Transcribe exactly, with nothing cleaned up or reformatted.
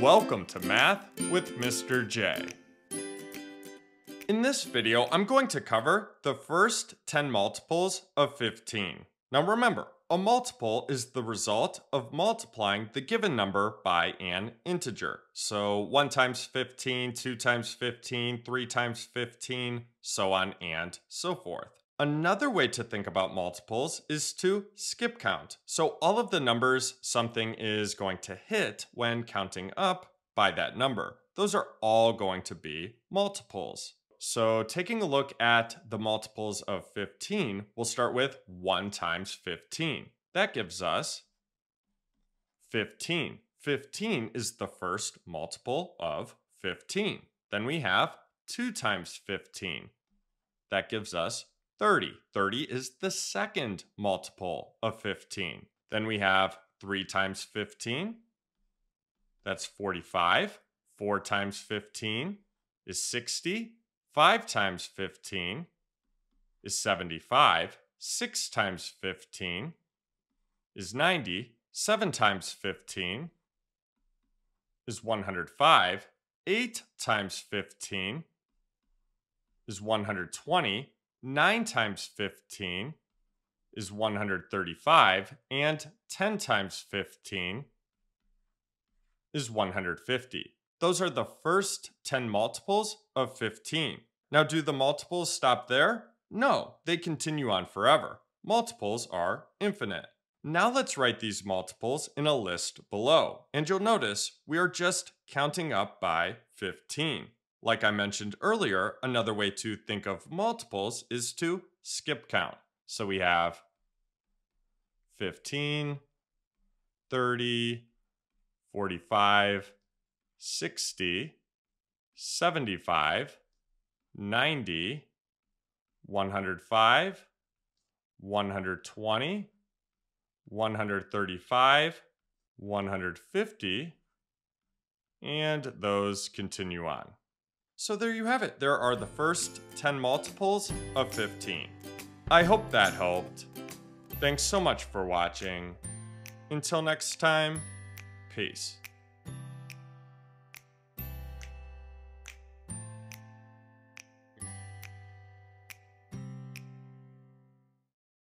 Welcome to Math with Mister J. In this video, I'm going to cover the first ten multiples of fifteen. Now remember, a multiple is the result of multiplying the given number by an integer. So one times fifteen, two times fifteen, three times fifteen, so on and so forth. Another way to think about multiples is to skip count. So all of the numbers something is going to hit when counting up by that number. Those are all going to be multiples. So taking a look at the multiples of fifteen, we'll start with one times fifteen. That gives us fifteen. fifteen is the first multiple of fifteen. Then we have two times fifteen. That gives us thirty. thirty is the second multiple of fifteen. Then we have three times fifteen. That's forty-five. four times fifteen is sixty. five times fifteen is seventy-five. six times fifteen is ninety. seven times fifteen is one hundred five. eight times fifteen is one hundred twenty. nine times fifteen is one hundred thirty-five, and ten times fifteen is one hundred fifty. Those are the first ten multiples of fifteen. Now, do the multiples stop there? No, they continue on forever. Multiples are infinite. Now let's write these multiples in a list below, and you'll notice we are just counting up by fifteen. Like I mentioned earlier, another way to think of multiples is to skip count. So we have fifteen, thirty, forty-five, sixty, seventy-five, ninety, one hundred five, one hundred twenty, one hundred thirty-five, one hundred fifty, and those continue on. So there you have it. There are the first ten multiples of fifteen. I hope that helped. Thanks so much for watching. Until next time, peace.